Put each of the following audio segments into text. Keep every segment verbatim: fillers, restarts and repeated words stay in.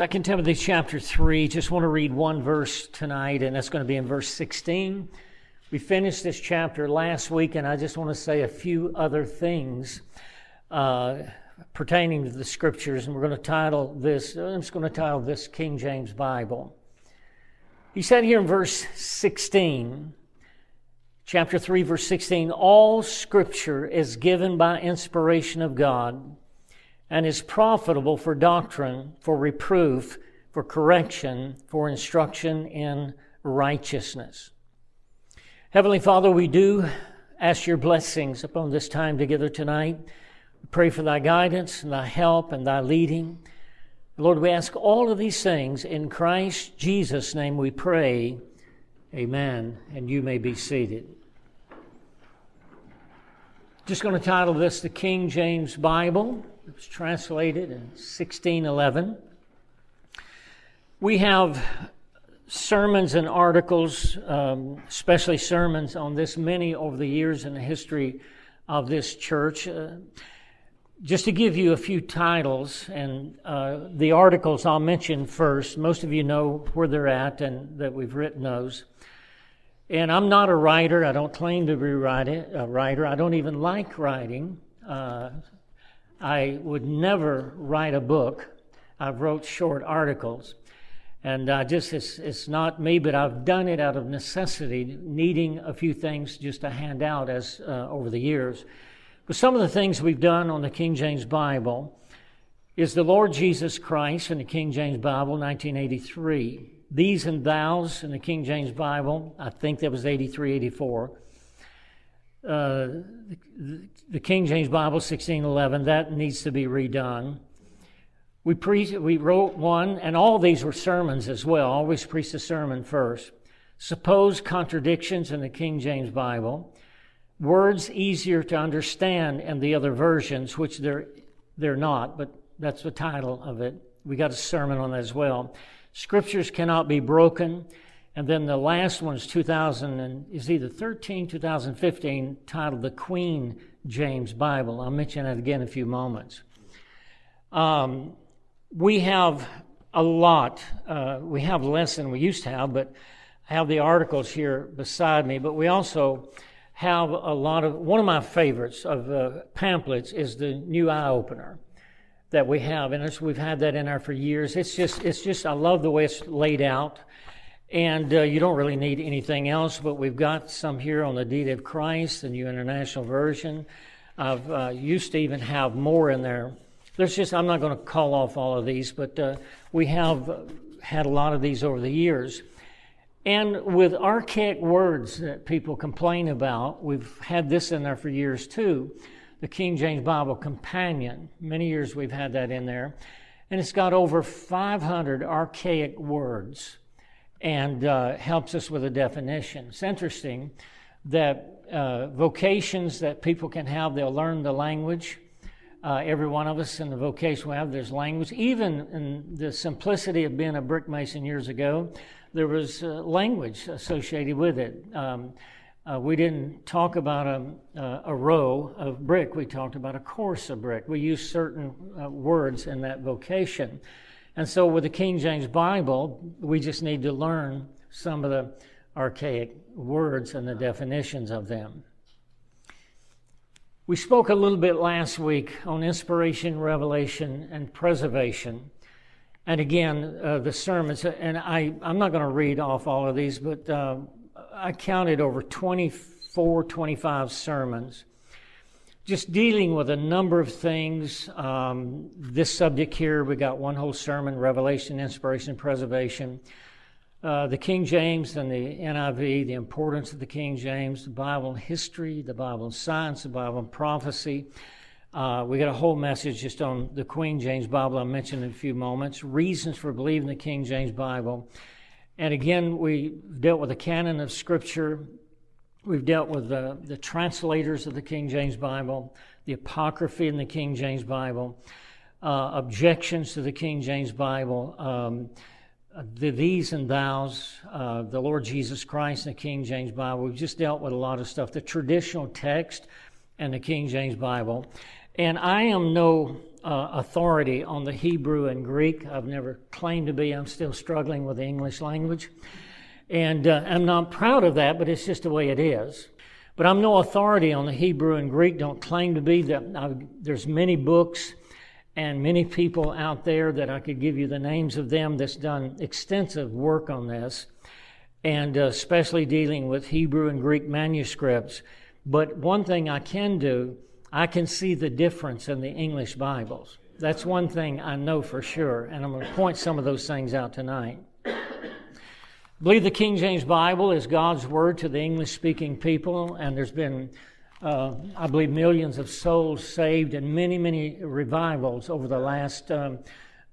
Second Timothy chapter three, just want to read one verse tonight, and that's going to be in verse sixteen. We finished this chapter last week, and I just want to say a few other things uh, pertaining to the Scriptures, and we're going to title this, I'm just going to title this King James Bible. He said here in verse sixteen, chapter three, verse sixteen, all Scripture is given by inspiration of God, and is profitable for doctrine, for reproof, for correction, for instruction in righteousness. Heavenly Father, we do ask your blessings upon this time together tonight. We pray for thy guidance and thy help and thy leading. Lord, we ask all of these things in Christ Jesus' name we pray. Amen. And you may be seated. Just going to title this the King James Bible. It was translated in sixteen eleven. We have sermons and articles, um, especially sermons on this, many over the years in the history of this church. Uh, just to give you a few titles, and uh, the articles I'll mention first. Most of you know where they're at and that we've written those. And I'm not a writer. I don't claim to be a writer. I don't even like writing. Uh, I would never write a book. I've wrote short articles. And I just, it's, it's not me, but I've done it out of necessity, needing a few things just to hand out as uh, over the years. But some of the things we've done on the King James Bible is the Lord Jesus Christ in the King James Bible, nineteen eighty-three. These and thous in the King James Bible, I think that was eighty-three, eighty-four. Uh, the, the King James Bible, sixteen eleven, that needs to be redone. We pre- we wrote one, and all these were sermons as well. Always preach the sermon first. Supposed contradictions in the King James Bible. Words easier to understand in the other versions, which they're, they're not, but that's the title of it. We got a sermon on that as well. Scriptures cannot be broken. And then the last one is two thousand and is either thirteen, two thousand fifteen, titled the Queen James Bible. I'll mention that again in a few moments. Um, we have a lot. Uh, we have less than we used to have, but I have the articles here beside me. But we also have a lot of, one of my favorites of uh, pamphlets is the New Eye Opener that we have, and it's, we've had that in there for years. It's just, it's just, I love the way it's laid out, and uh, you don't really need anything else. But we've got some here on the deity of Christ, the New International Version. I've uh, used to even have more in there. There's just, I'm not going to call off all of these, but uh, we have had a lot of these over the years, and with archaic words that people complain about, we've had this in there for years too. The King James Bible Companion. Many years we've had that in there. And it's got over five hundred archaic words and uh, helps us with a definition. It's interesting that uh, vocations that people can have, they'll learn the language. Uh, every one of us in the vocation we have, there's language. Even in the simplicity of being a brick mason years ago, there was uh, language associated with it. Um, Uh, we didn't talk about a, uh, a row of brick. We talked about a course of brick. We used certain uh, words in that vocation. And so with the King James Bible, we just need to learn some of the archaic words and the definitions of them. We spoke a little bit last week on inspiration, revelation, and preservation. And again, uh, the sermons, and I, I'm not going to read off all of these, but uh, I counted over twenty-four, twenty-five sermons, just dealing with a number of things. Um, this subject here, we got one whole sermon, Revelation, Inspiration, Preservation, uh, the King James and the N I V, the importance of the King James, the Bible and history, the Bible and science, the Bible and prophecy. Uh, we got a whole message just on the Queen James Bible I mentioned in a few moments, reasons for believing the King James Bible. And again, we dealt with the canon of Scripture. We've dealt with the, the translators of the King James Bible, the Apocryphy in the King James Bible, uh, objections to the King James Bible, um, the these and thous, uh, the Lord Jesus Christ in the King James Bible. We've just dealt with a lot of stuff, the traditional text and the King James Bible. And I am no uh, authority on the Hebrew and Greek. I've never claimed to be. I'm still struggling with the English language. And uh, I'm not proud of that, but it's just the way it is. But I'm no authority on the Hebrew and Greek, don't claim to be. That I've, there's many books and many people out there that I could give you the names of them that's done extensive work on this, and uh, especially dealing with Hebrew and Greek manuscripts. But one thing I can do, I can see the difference in the English Bibles. That's one thing I know for sure, and I'm going to point some of those things out tonight. I believe the King James Bible is God's Word to the English-speaking people, and there's been, uh, I believe, millions of souls saved and many, many revivals over the last um,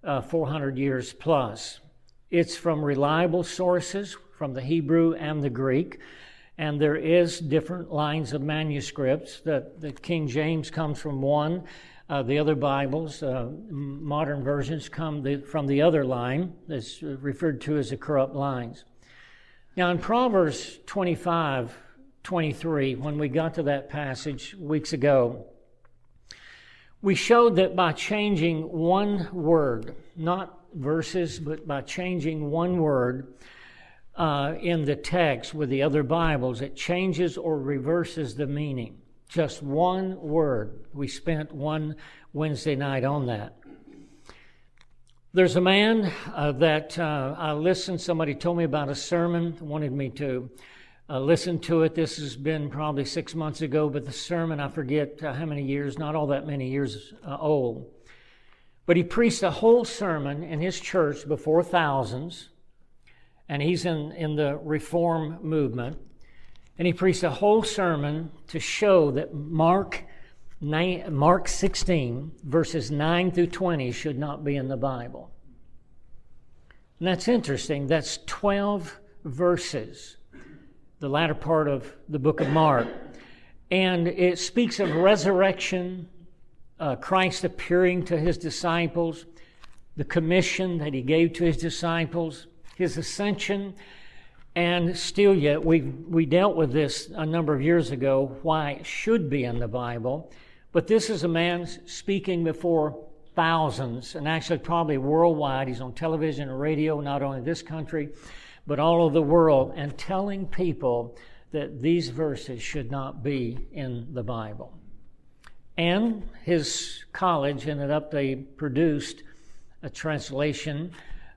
uh, four hundred years plus. It's from reliable sources, from the Hebrew and the Greek, and there is different lines of manuscripts. The, the King James comes from one, uh, the other Bibles, uh, modern versions, come the, from the other line that's referred to as the corrupt lines. Now in Proverbs twenty-five, twenty-three, when we got to that passage weeks ago, we showed that by changing one word, not verses, but by changing one word uh, in the text with the other Bibles, it changes or reverses the meaning. Just one word. We spent one Wednesday night on that. There's a man uh, that uh, I listened, somebody told me about a sermon, wanted me to uh, listen to it. This has been probably six months ago, but the sermon, I forget uh, how many years, not all that many years uh, old. But he preached a whole sermon in his church before thousands, and he's in, in the Reform movement. And he preached a whole sermon to show that Mark Mark sixteen, verses nine through twenty should not be in the Bible. And that's interesting. That's twelve verses, the latter part of the book of Mark. And it speaks of resurrection, uh, Christ appearing to his disciples, the commission that he gave to his disciples, his ascension. And still yet, we we dealt with this a number of years ago, why it should be in the Bible. But this is a man speaking before thousands, and actually probably worldwide. He's on television and radio, not only this country, but all over the world, and telling people that these verses should not be in the Bible. And his college ended up, they produced a translation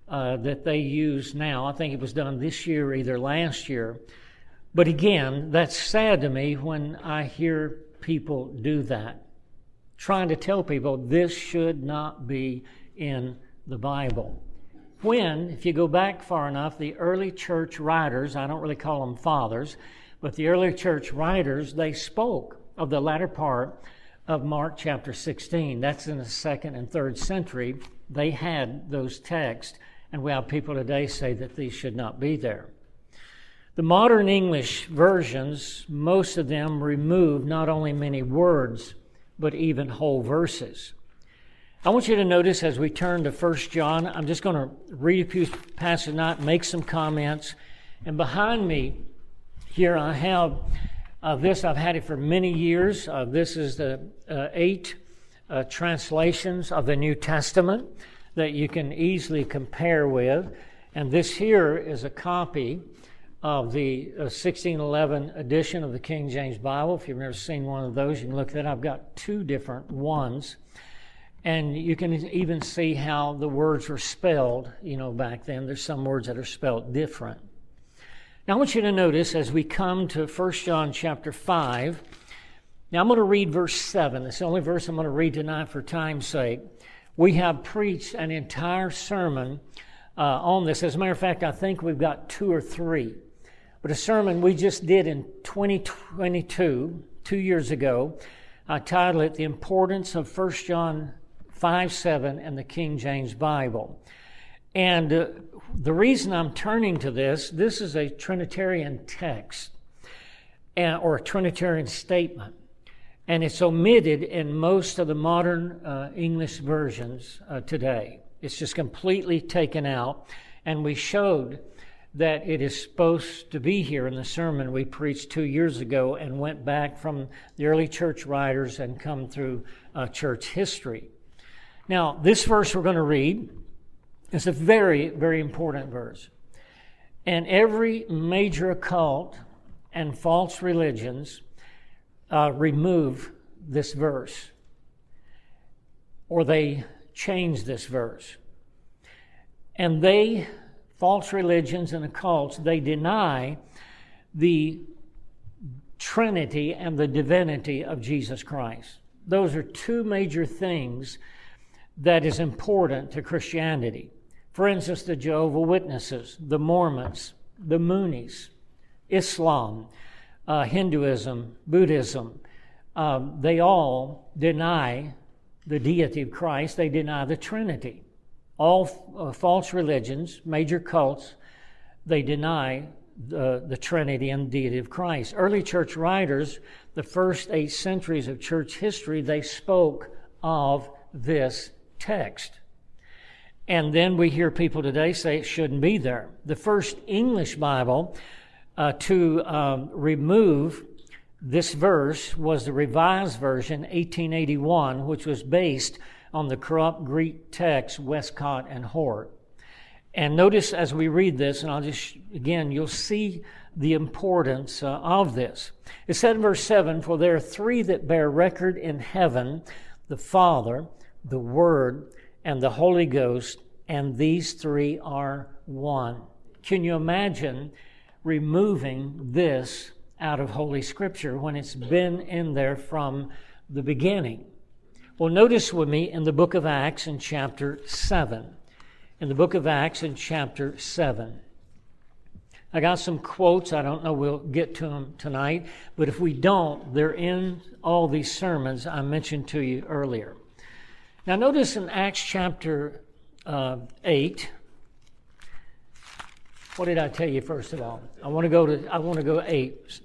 uh, that they use now. I think it was done this year, either last year. But again, that's sad to me when I hear people do that, trying to tell people this should not be in the Bible. When, if you go back far enough, the early church writers, I don't really call them fathers, but the early church writers, they spoke of the latter part of Mark chapter sixteen. That's in the second and third century. They had those texts, and we have people today say that these should not be there. The modern English versions, most of them remove not only many words, but even whole verses. I want you to notice as we turn to First John, I'm just going to read a few passages tonight, make some comments. And behind me here I have uh, this. I've had it for many years. Uh, this is the uh, eight uh, translations of the New Testament that you can easily compare with. And this here is a copy of the sixteen eleven edition of the King James Bible. If you've never seen one of those, you can look at that. I've got two different ones. And you can even see how the words were spelled, you know, back then. There's some words that are spelled different. Now I want you to notice as we come to First John chapter five. Now I'm going to read verse seven. It's the only verse I'm going to read tonight for time's sake. We have preached an entire sermon uh, on this. As a matter of fact, I think we've got two or three. But a sermon we just did in twenty twenty-two, two years ago, I titled it, The Importance of First John five, seven and the King James Bible. And uh, the reason I'm turning to this, this is a Trinitarian text uh, or a Trinitarian statement. And it's omitted in most of the modern uh, English versions uh, today. It's just completely taken out. And we showed that it is supposed to be here in the sermon we preached two years ago and went back from the early church writers and come through uh, church history. Now, this verse we're going to read is a very, very important verse. And every major occult and false religions uh, remove this verse, or they change this verse. And they, false religions and occults, they deny the Trinity and the divinity of Jesus Christ. Those are two major things that is important to Christianity. For instance, the Jehovah's Witnesses, the Mormons, the Moonies, Islam, uh, Hinduism, Buddhism, uh, they all deny the deity of Christ. They deny the Trinity. All uh, false religions, major cults, they deny the, the Trinity and deity of Christ. Early church writers, the first eight centuries of church history, they spoke of this text. And then we hear people today say it shouldn't be there. The first English Bible uh, to um, remove this verse was the Revised Version, eighteen eighty-one, which was based on the corrupt Greek text, Westcott and Hort. And notice as we read this, and I'll just, again, you'll see the importance uh, of this. It said in verse seven, "For there are three that bear record in heaven, the Father, the Word, and the Holy Ghost, and these three are one." Can you imagine removing this out of Holy Scripture when it's been in there from the beginning? Well, notice with me in the book of Acts in chapter seven. In the book of Acts in chapter seven. I got some quotes. I don't know we'll get to them tonight, but if we don't, they're in all these sermons I mentioned to you earlier. Now notice in Acts chapter uh, eight. What did I tell you first of all? I want to go to I want to go eight,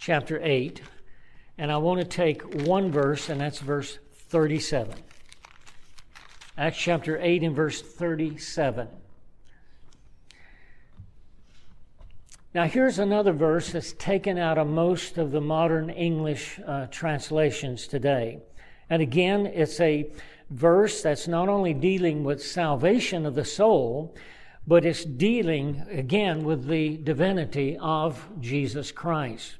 chapter eight, and I want to take one verse, and that's verse thirty-seven. Acts chapter eight and verse thirty-seven. Now here's another verse that's taken out of most of the modern English uh, translations today. And again, it's a verse that's not only dealing with salvation of the soul, but it's dealing, again, with the divinity of Jesus Christ.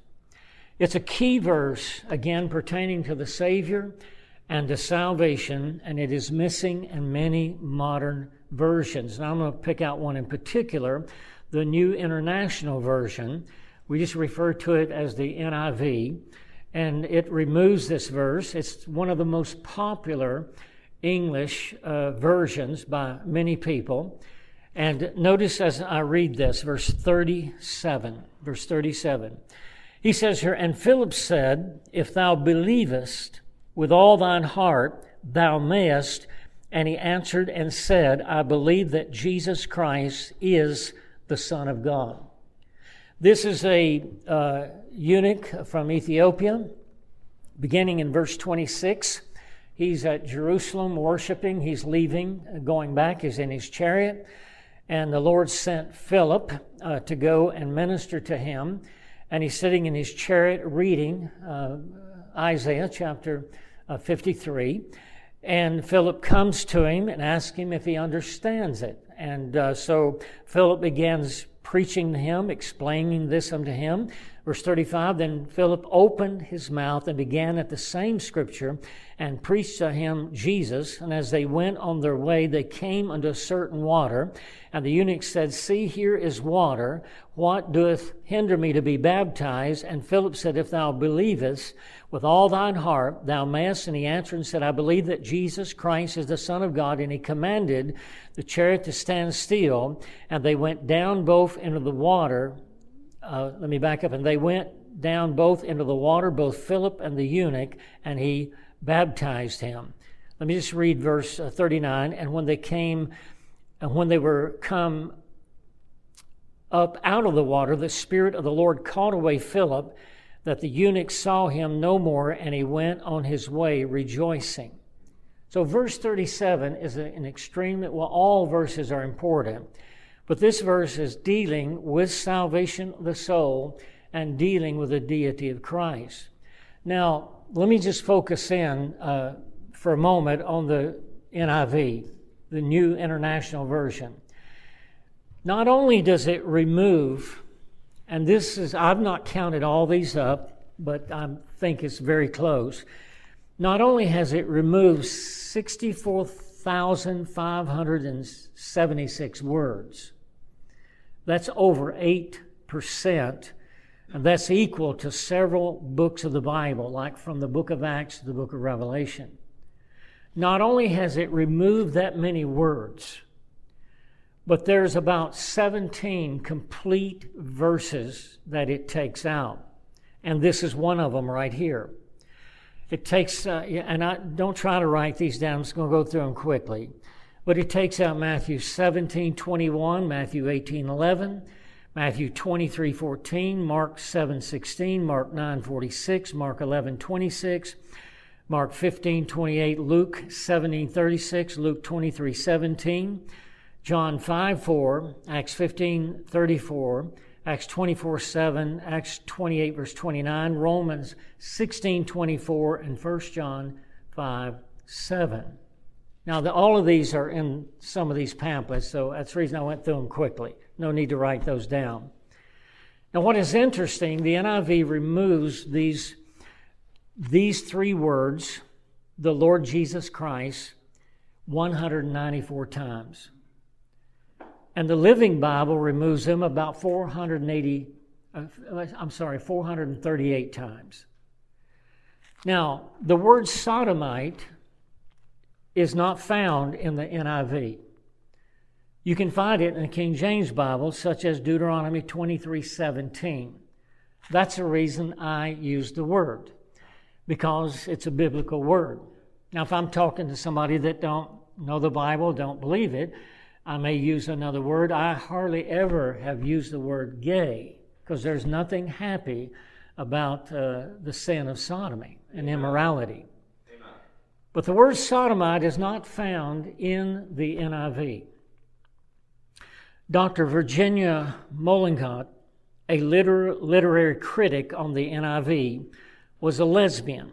It's a key verse, again, pertaining to the Savior and to salvation, and it is missing in many modern versions. And I'm going to pick out one in particular, the New International Version. We just refer to it as the N I V, and it removes this verse. It's one of the most popular English uh, versions by many people. And notice as I read this, verse thirty-seven, verse thirty-seven. He says here, "And Philip said, If thou believest with all thine heart, thou mayest. And he answered and said, I believe that Jesus Christ is the Son of God." This is a uh, eunuch from Ethiopia. Beginning in verse twenty-six, he's at Jerusalem worshiping. He's leaving, going back. He's in his chariot. And the Lord sent Philip uh, to go and minister to him. And he's sitting in his chariot reading uh, Isaiah chapter uh, fifty-three. And Philip comes to him and asks him if he understands it. And uh, so Philip begins preaching to him, explaining this unto him. Verse thirty-five, "Then Philip opened his mouth and began at the same scripture and preached to him Jesus. And as they went on their way, they came unto a certain water. And the eunuch said, See, here is water. What doeth hinder me to be baptized? And Philip said, If thou believest with all thine heart, thou mayest. And he answered and said, I believe that Jesus Christ is the Son of God. And he commanded the chariot to stand still. And they went down both into the water. Uh, let me back up. And they went down both into the water, both Philip and the eunuch, and he baptized him." Let me just read verse thirty-nine. "And when they came, and when they were come up out of the water, the Spirit of the Lord caught away Philip, that the eunuch saw him no more, and he went on his way rejoicing." So verse thirty-seven is an extreme. Well, all verses are important, but this verse is dealing with salvation of the soul and dealing with the deity of Christ. Now, let me just focus in uh, for a moment on the N I V, the New International Version. Not only does it remove, and this is, I've not counted all these up, but I think it's very close. Not only has it removed sixty-four thousand five hundred seventy-six words, that's over eight percent, and that's equal to several books of the Bible, like from the book of Acts to the book of Revelation. Not only has it removed that many words, but there's about seventeen complete verses that it takes out. And this is one of them right here. It takes, uh, and I don't try to write these down, I'm just going to go through them quickly. But it takes out Matthew seventeen twenty-one, Matthew eighteen eleven, Matthew twenty-three fourteen, Mark seven sixteen, Mark nine forty-six, Mark eleven twenty-six, Mark fifteen twenty-eight, Luke seventeen thirty-six, Luke twenty-three seventeen, John five four, Acts fifteen thirty-four, Acts twenty-four seven, Acts twenty-eight verse twenty-nine, Romans sixteen twenty-four, and First John five seven. Now, the, all of these are in some of these pamphlets, so that's the reason I went through them quickly. No need to write those down. Now, what is interesting, the N I V removes these, these three words, the Lord Jesus Christ, one hundred ninety-four times. And the Living Bible removes them about four hundred eighty, I'm sorry, four hundred thirty-eight times. Now, the word sodomite is not found in the N I V. You can find it in the King James Bible, such as Deuteronomy twenty-three seventeen. That's the reason I use the word, because it's a biblical word. Now, if I'm talking to somebody that don't know the Bible, don't believe it, I may use another word. I hardly ever have used the word gay, because there's nothing happy about uh, the sin of sodomy and immorality. Amen. But the word sodomite is not found in the N I V. Doctor Virginia Mollenkott, a liter literary critic on the N I V, was a lesbian.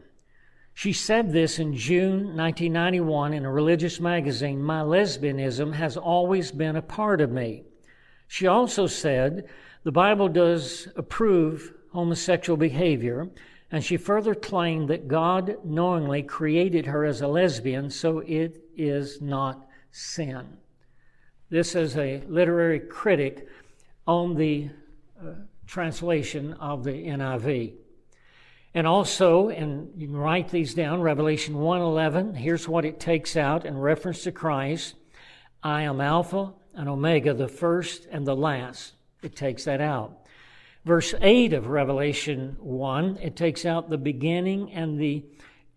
She said this in June nineteen ninety-one in a religious magazine, "My lesbianism has always been a part of me." She also said, the Bible does approve homosexual behavior, and she further claimed that God knowingly created her as a lesbian, so it is not sin. This is a literary critic on the uh, translation of the N I V. And also, and you can write these down, Revelation one eleven, here's what it takes out in reference to Christ. I am Alpha and Omega, the first and the last. It takes that out. Verse eight of Revelation one, it takes out the beginning and the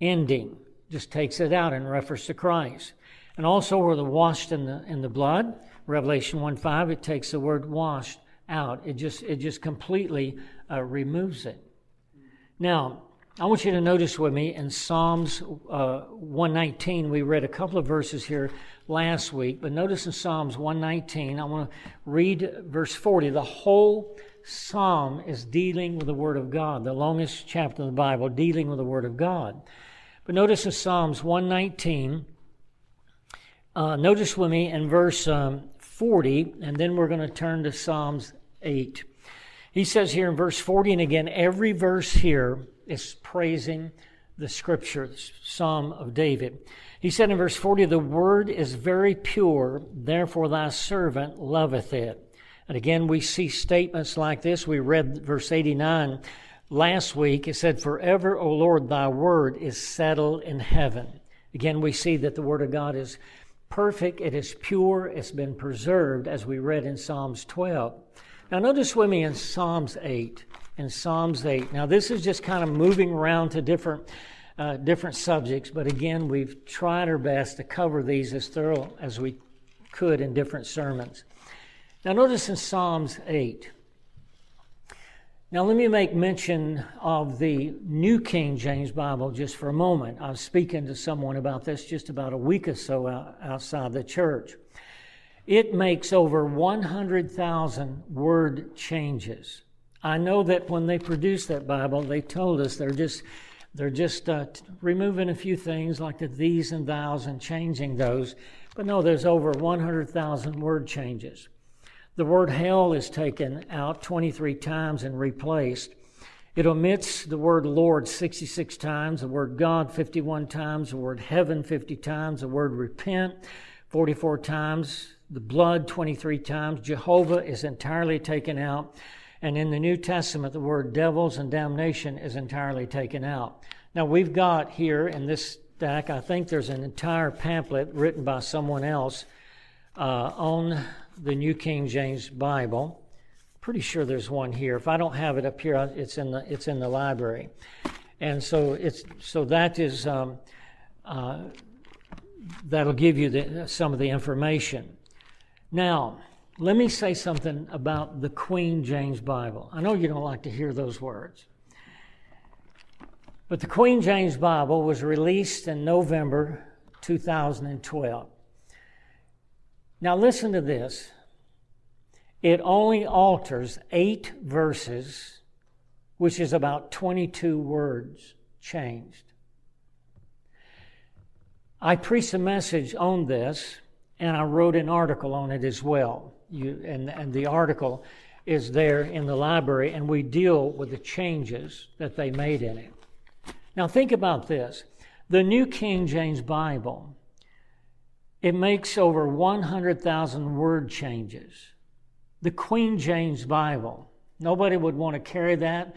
ending. Just takes it out in reference to Christ. And also, we're the washed in the, in the blood. Revelation one five, it takes the word washed out. It just, it just completely uh, removes it. Now, I want you to notice with me in Psalms uh, one nineteen, we read a couple of verses here last week, but notice in Psalms one nineteen, I want to read verse forty. The whole psalm is dealing with the Word of God, the longest chapter in the Bible, dealing with the Word of God. But notice in Psalms one nineteen, uh, notice with me in verse um, forty, and then we're going to turn to Psalms eight. He says here in verse forty, and again, every verse here is praising the Scripture, Psalm of David. He said in verse forty, the word is very pure, therefore thy servant loveth it. And again, we see statements like this. We read verse eighty-nine last week. It said, forever, O Lord, thy word is settled in heaven. Again, we see that the word of God is perfect. It is pure. It's been preserved, as we read in Psalms twelve. Now, notice with me in Psalms eight. In Psalms eight. Now, this is just kind of moving around to different, uh, different subjects, but again, we've tried our best to cover these as thorough as we could in different sermons. Now, notice in Psalms eight. Now, let me make mention of the New King James Bible just for a moment. I was speaking to someone about this just about a week or so outside the church. It makes over one hundred thousand word changes. I know that when they produced that Bible, they told us they're just They're just uh, removing a few things like the these and thous and changing those. But no, there's over one hundred thousand word changes. The word hell is taken out twenty-three times and replaced. It omits the word Lord sixty-six times, the word God fifty-one times, the word heaven fifty times, the word repent forty-four times, the blood twenty-three times. Jehovah is entirely taken out. And in the New Testament, the word devils and damnation is entirely taken out. Now, we've got here in this stack, I think there's an entire pamphlet written by someone else uh, on the New King James Bible. Pretty sure there's one here. If I don't have it up here, it's in the it's in the library. And so it's so that is um, uh, that'll give you the, some of the information. Now, let me say something about the Queen James Bible. I know you don't like to hear those words. But the Queen James Bible was released in November two thousand twelve. Now listen to this. It only alters eight verses, which is about twenty-two words changed. I preached a message on this, and I wrote an article on it as well. You, and, and the article is there in the library, and we deal with the changes that they made in it. Now think about this. The New King James Bible, it makes over one hundred thousand word changes. The Queen James Bible, nobody would want to carry that,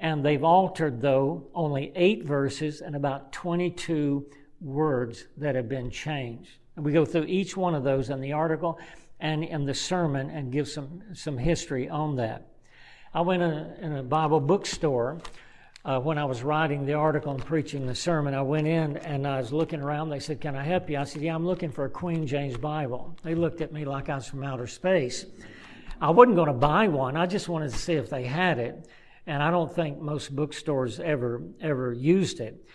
and they've altered, though, only eight verses and about twenty-two words that have been changed. And we go through each one of those in the article and in the sermon and give some, some history on that. I went in a, in a Bible bookstore uh, when I was writing the article and preaching the sermon. I went in and I was looking around. They said, "Can I help you?" I said, "Yeah, I'm looking for a Queen James Bible." They looked at me like I was from outer space. I wasn't going to buy one. I just wanted to see if they had it. And I don't think most bookstores ever, ever used it.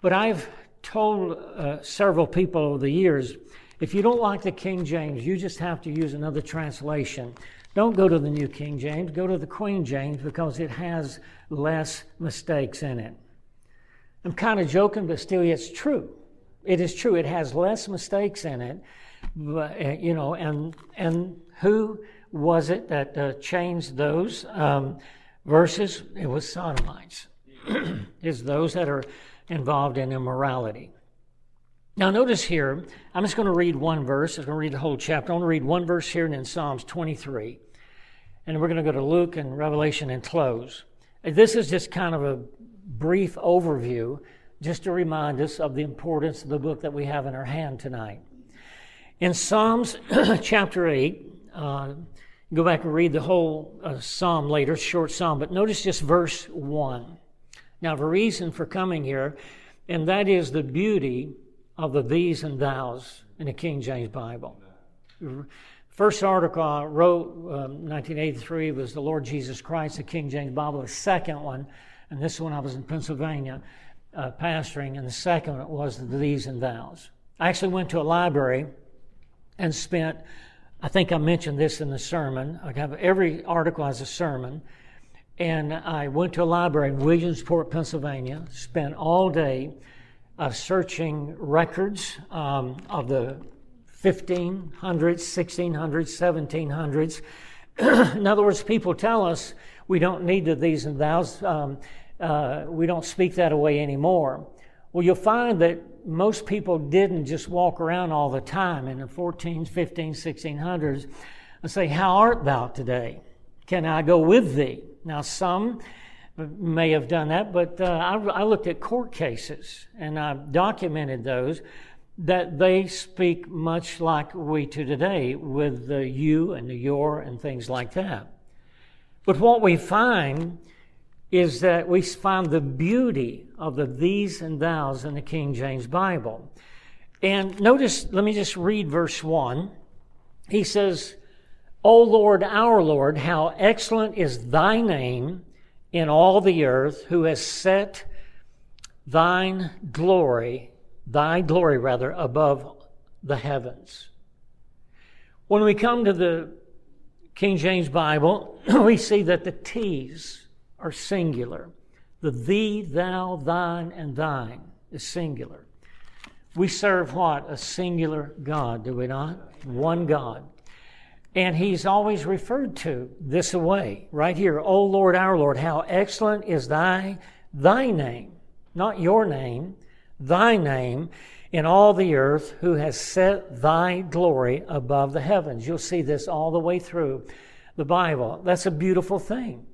But I've told uh, several people over the years, if you don't like the King James, you just have to use another translation. Don't go to the New King James, go to the Queen James, because it has less mistakes in it. I'm kind of joking, but still it's true. It is true. It has less mistakes in it. But, you know, and, and who was it that uh, changed those um, verses? It was sodomites. It's those that are involved in immorality. Now notice here, I'm just going to read one verse. I'm going to read the whole chapter. I'm going to read one verse here and in Psalms twenty-three. And we're going to go to Luke and Revelation and close. This is just kind of a brief overview just to remind us of the importance of the book that we have in our hand tonight. In Psalms chapter eight, uh, go back and read the whole uh, psalm later, short psalm, but notice just verse one. Now, the reason for coming here, and that is the beauty of the these and thous in the King James Bible. First article I wrote, um, nineteen eighty-three, was the Lord Jesus Christ, the King James Bible. The second one, and this one I was in Pennsylvania uh, pastoring, and the second one was the these and thous. I actually went to a library and spent, I think I mentioned this in the sermon, I have every article has a sermon. And I went to a library in Williamsport, Pennsylvania, spent all day uh, searching records um, of the fifteen hundreds, sixteen hundreds, seventeen hundreds. In other words, people tell us we don't need the these and thous, um, uh, we don't speak that away anymore. Well, you'll find that most people didn't just walk around all the time in the fourteen, fifteen, sixteen hundreds and say, "How art thou today? Can I go with thee?" Now, some may have done that, but uh, I, I looked at court cases, and I documented those, that they speak much like we do today with the you and the your and things like that. But what we find is that we find the beauty of the these and thous in the King James Bible. And notice, let me just read verse one. He says, "O Lord, our Lord, how excellent is thy name in all the earth, who has set thine glory, thy glory rather, above the heavens." When we come to the King James Bible, we see that the T's are singular. The thee, thou, thine, and thine is singular. We serve what? A singular God, do we not? One God. And he's always referred to this way, right here. O Lord, our Lord, how excellent is thy, thy name, not your name, thy name in all the earth, who has set thy glory above the heavens. You'll see this all the way through the Bible. That's a beautiful thing.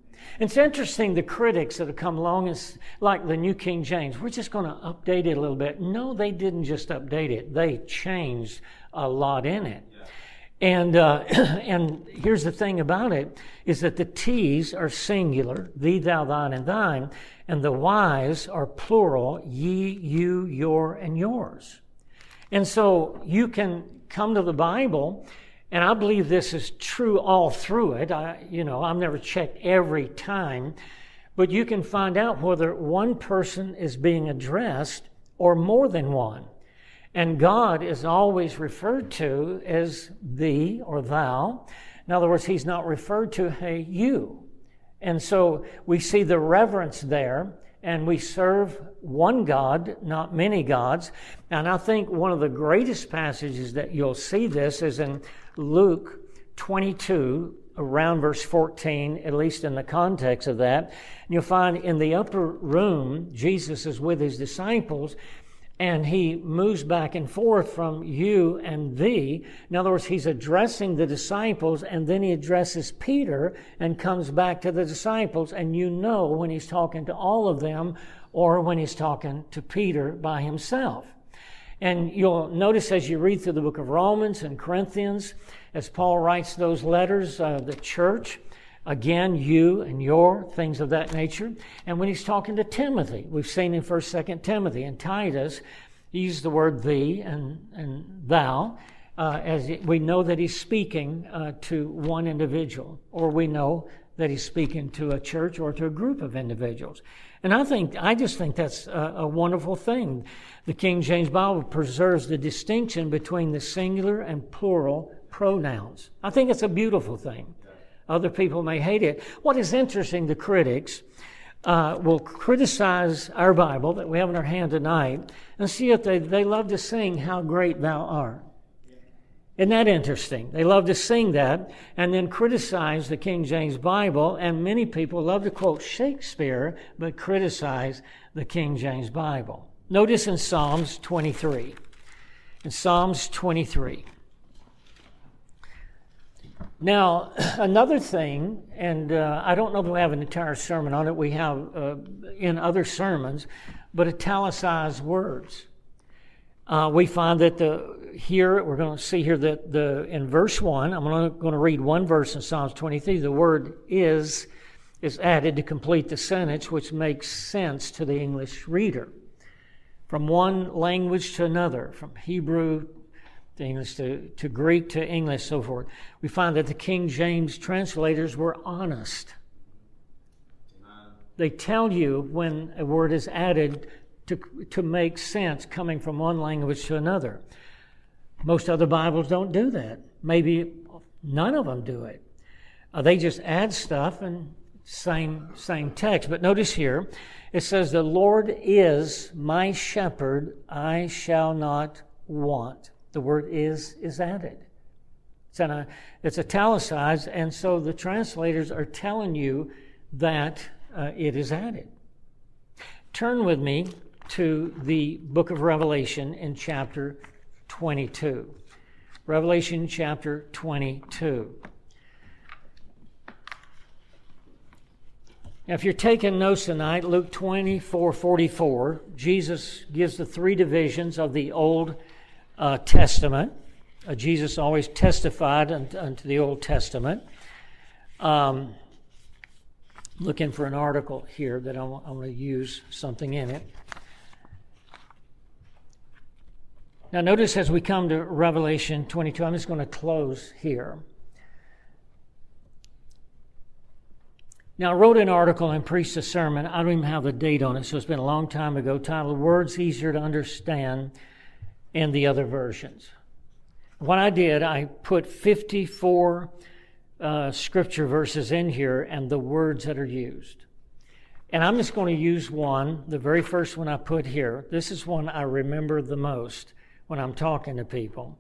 It's interesting, the critics that have come along, is like the New King James, we're just going to update it a little bit. No, they didn't just update it. They changed a lot in it. Yeah. And, uh, and here's the thing about it, is that the T's are singular, thee, thou, thine, and thine, and the Y's are plural, ye, you, your, and yours. And so you can come to the Bible, and I believe this is true all through it. I, you know, I've never checked every time, but you can find out whether one person is being addressed or more than one. And God is always referred to as thee or thou. In other words, he's not referred to, hey, you. And so we see the reverence there, and we serve one God, not many gods. And I think one of the greatest passages that you'll see this is in Luke twenty-two, around verse fourteen, at least in the context of that. And you'll find in the upper room, Jesus is with his disciples, and he moves back and forth from you and thee. In other words, he's addressing the disciples, and then he addresses Peter and comes back to the disciples. And you know when he's talking to all of them or when he's talking to Peter by himself. And you'll notice as you read through the book of Romans and Corinthians, as Paul writes those letters, uh, the church, again, you and your, things of that nature. And when he's talking to Timothy, we've seen in First, Second Timothy and Titus, he used the word thee and, and thou, uh, as we know that he's speaking uh, to one individual, or we know that he's speaking to a church or to a group of individuals. And I think, I just think that's a, a wonderful thing. The King James Bible preserves the distinction between the singular and plural pronouns. I think it's a beautiful thing. Other people may hate it. What is interesting, the critics uh, will criticize our Bible that we have in our hand tonight, and see if they, they love to sing, How Great Thou Art. Isn't that interesting? They love to sing that and then criticize the King James Bible, and many people love to quote Shakespeare but criticize the King James Bible. Notice in Psalms twenty-three. In Psalms twenty-three. Now, another thing, and uh, I don't know if we have an entire sermon on it, we have uh, in other sermons, but italicized words. Uh, we find that the here, we're going to see here that the in verse one, I'm only going to read one verse in Psalms twenty-three, the word is is added to complete the sentence, which makes sense to the English reader. From one language to another, from Hebrew to to English, to, to Greek, to English, so forth. We find that the King James translators were honest. Amen. They tell you when a word is added to, to make sense coming from one language to another. Most other Bibles don't do that. Maybe none of them do it. Uh, they just add stuff and same, same text. But notice here, it says, the Lord is my shepherd, I shall not want. The word is is added. It's, an, uh, it's italicized, and so the translators are telling you that uh, it is added. Turn with me to the book of Revelation in chapter twenty-two. Revelation chapter twenty-two. Now, if you're taking notes tonight, Luke twenty-four forty-four, Jesus gives the three divisions of the Old Testament. Uh, Testament. Uh, Jesus always testified unto, unto the Old Testament. Um, looking for an article here that I'm, I'm going to use something in it. Now notice as we come to Revelation twenty-two, I'm just going to close here. Now I wrote an article and preached a sermon. I don't even have the date on it, so it's been a long time ago, titled Words Easier to Understand and the Other Versions. What I did, I put fifty-four uh, scripture verses in here and the words that are used. And I'm just going to use one, the very first one I put here. This is one I remember the most when I'm talking to people.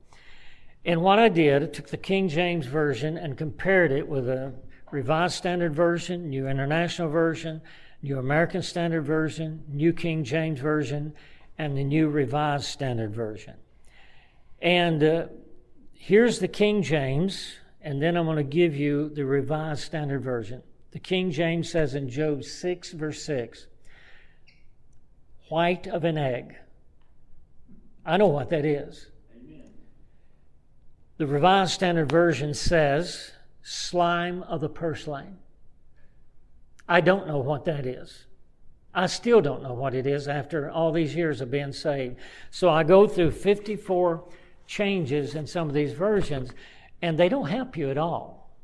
And what I did, I took the King James Version and compared it with a Revised Standard Version, New International Version, New American Standard Version, New King James Version, and the New Revised Standard Version. And uh, here's the King James, and then I'm going to give you the Revised Standard Version. The King James says in Job six, verse six, white of an egg. I know what that is. Amen. The Revised Standard Version says, slime of the purslane. I don't know what that is. I still don't know what it is after all these years of being saved. So I go through fifty-four changes in some of these versions, and they don't help you at all.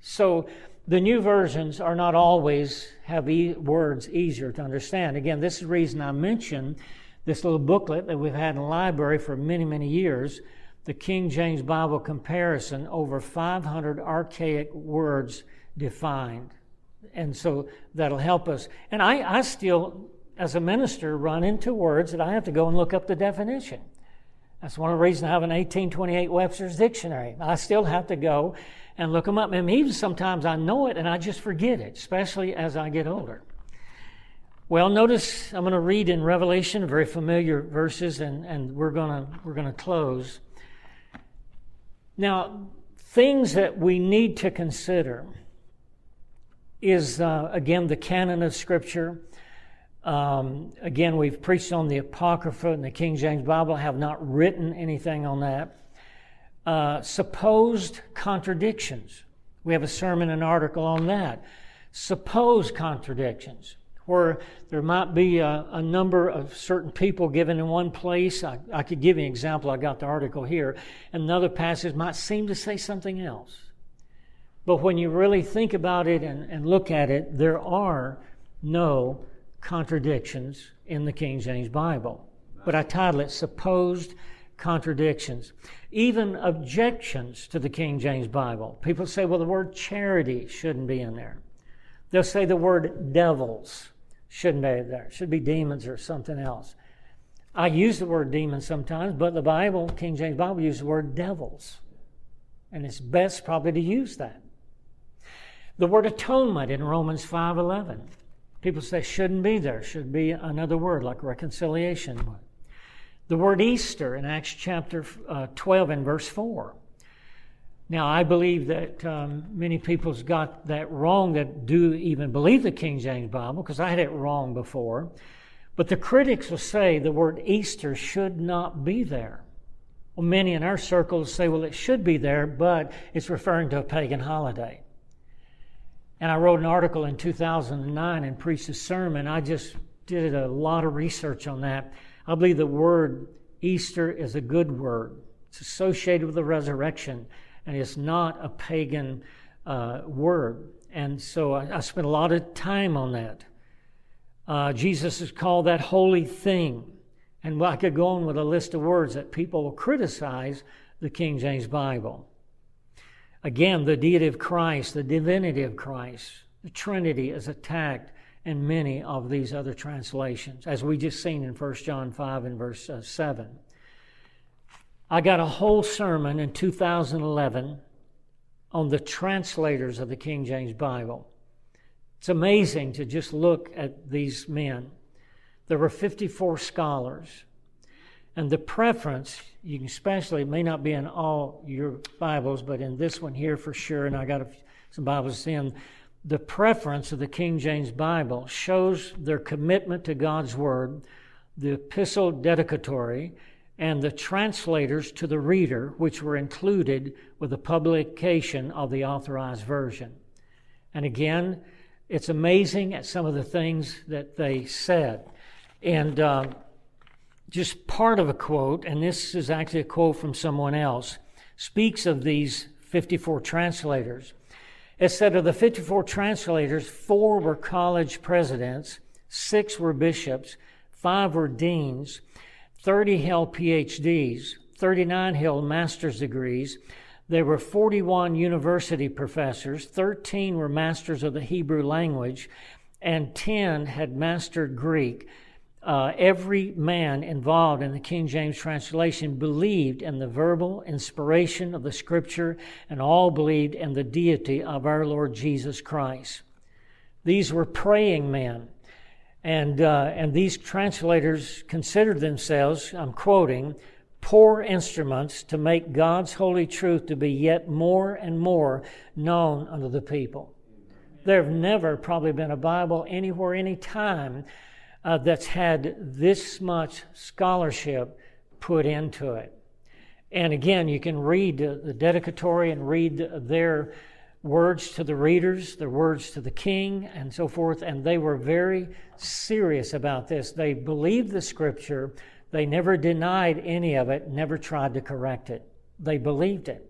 So the new versions are not always have e- words easier to understand. Again, this is the reason I mentioned this little booklet that we've had in the library for many, many years, the King James Bible Comparison, over five hundred archaic words defined. And so that'll help us. And I, I still, as a minister, run into words that I have to go and look up the definition. That's one of the reasons I have an eighteen twenty-eight Webster's Dictionary. I still have to go and look them up. And even sometimes I know it and I just forget it, especially as I get older. Well, notice I'm going to read in Revelation very familiar verses, and, and we're going to, we're going to close. Now, things that we need to consider is, uh, again, the canon of Scripture. Um, again, we've preached on the Apocrypha and the King James Bible. I have not written anything on that. Uh, supposed contradictions. We have a sermon and article on that. Supposed contradictions, where there might be a, a number of certain people given in one place. I, I could give you an example. I got the article here. Another passage might seem to say something else. But when you really think about it and, and look at it, there are no contradictions in the King James Bible. But I title it Supposed Contradictions. Even objections to the King James Bible. People say, well, the word charity shouldn't be in there. They'll say the word devils shouldn't be there. It should be demons or something else. I use the word demon sometimes, but the Bible, King James Bible, uses the word devils. And it's best probably to use that. The word atonement in Romans five eleven. People say shouldn't be there. Should be another word like reconciliation. The word Easter in Acts chapter twelve and verse four. Now, I believe that um, many people's got that wrong that do even believe the King James Bible, because I had it wrong before. But the critics will say the word Easter should not be there. Well, many in our circles say, well, it should be there, but it's referring to a pagan holiday. And I wrote an article in two thousand nine and preached a sermon. I just did a lot of research on that. I believe the word Easter is a good word. It's associated with the resurrection, and it's not a pagan uh, word. And so I, I spent a lot of time on that. Uh, Jesus is called that holy thing. And I could go on with a list of words that people will criticize the King James Bible. Again, the deity of Christ, the divinity of Christ, the Trinity is attacked in many of these other translations, as we just seen in First John five and verse seven. I got a whole sermon in two thousand eleven on the translators of the King James Bible. It's amazing to just look at these men. There were fifty-four scholars, and the preference, you can especially, it may not be in all your Bibles, but in this one here for sure, and I got a, some Bibles in, the preference of the King James Bible shows their commitment to God's Word, the epistle dedicatory, and the translators to the reader, which were included with the publication of the Authorized Version. And again, it's amazing at some of the things that they said. And uh, just part of a quote, and this is actually a quote from someone else, speaks of these fifty-four translators. It said of the fifty-four translators, four were college presidents, six were bishops, five were deans, thirty held P H Ds, thirty-nine held master's degrees. There were forty-one university professors, thirteen were masters of the Hebrew language, and ten had mastered Greek. Uh, every man involved in the King James translation believed in the verbal inspiration of the Scripture, and all believed in the deity of our Lord Jesus Christ. These were praying men, and uh, and these translators considered themselves, I'm quoting, poor instruments to make God's holy truth to be yet more and more known unto the people. There have never probably been a Bible anywhere, any time Uh, that's had this much scholarship put into it. And again, you can read uh, the dedicatory and read uh, their words to the readers, their words to the king, and so forth. And they were very serious about this. They believed the Scripture. They never denied any of it, never tried to correct it. They believed it.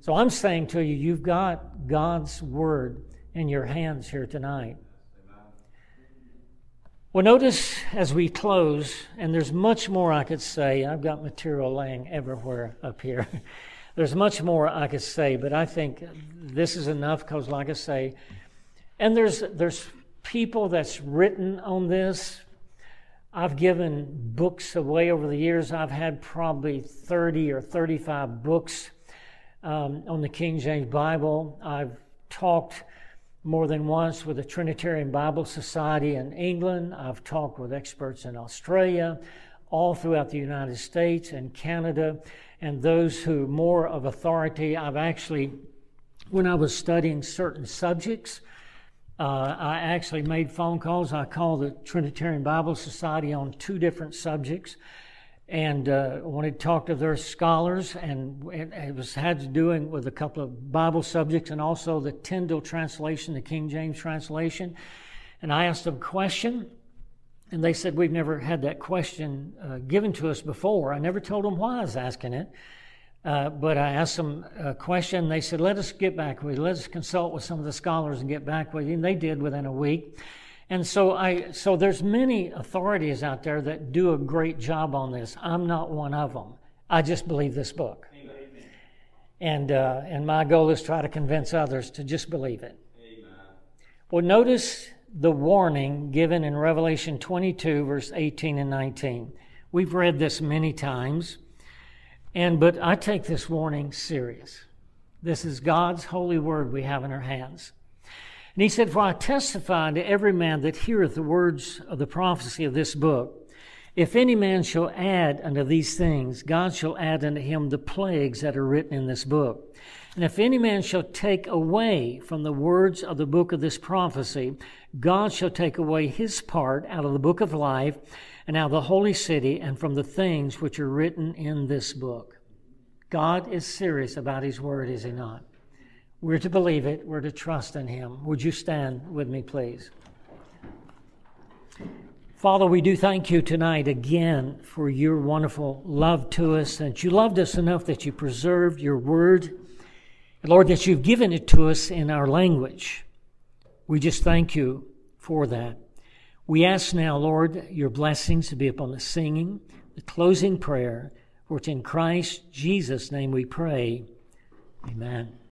So I'm saying to you, you've got God's Word in your hands here tonight. Well, notice as we close, and there's much more I could say. I've got material laying everywhere up here. There's much more I could say, but I think this is enough because, like I say, and there's there's people that's written on this. I've given books away over the years. I've had probably thirty or thirty-five books um, on the King James Bible. I've talked more than once with the Trinitarian Bible Society in England. I've talked with experts in Australia, all throughout the United States and Canada, and those who more of authority. I've actually, when I was studying certain subjects, uh, I actually made phone calls. I called the Trinitarian Bible Society on two different subjects, and uh, wanted to talk to their scholars, and it was had to do with a couple of Bible subjects and also the Tyndale translation, the King James translation. And I asked them a question, and they said, we've never had that question uh, given to us before. I never told them why I was asking it, uh, but I asked them a question, and they said, let us get back with you. Let us consult with some of the scholars and get back with you, and they did within a week. And so I, so there's many authorities out there that do a great job on this. I'm not one of them. I just believe this book. Amen. And uh, and my goal is try to convince others to just believe it. Amen. Well, notice the warning given in Revelation twenty-two, verse eighteen and nineteen. We've read this many times, and but I take this warning serious. This is God's holy word we have in our hands. And he said, for I testify unto every man that heareth the words of the prophecy of this book, if any man shall add unto these things, God shall add unto him the plagues that are written in this book. And if any man shall take away from the words of the book of this prophecy, God shall take away his part out of the book of life and out of the holy city and from the things which are written in this book. God is serious about his word, is he not? We're to believe it. We're to trust in him. Would you stand with me, please? Father, we do thank you tonight again for your wonderful love to us, that you loved us enough that you preserved your word. And Lord, that you've given it to us in our language. We just thank you for that. We ask now, Lord, your blessings to be upon the singing, the closing prayer, for it's in Christ Jesus' name we pray. Amen.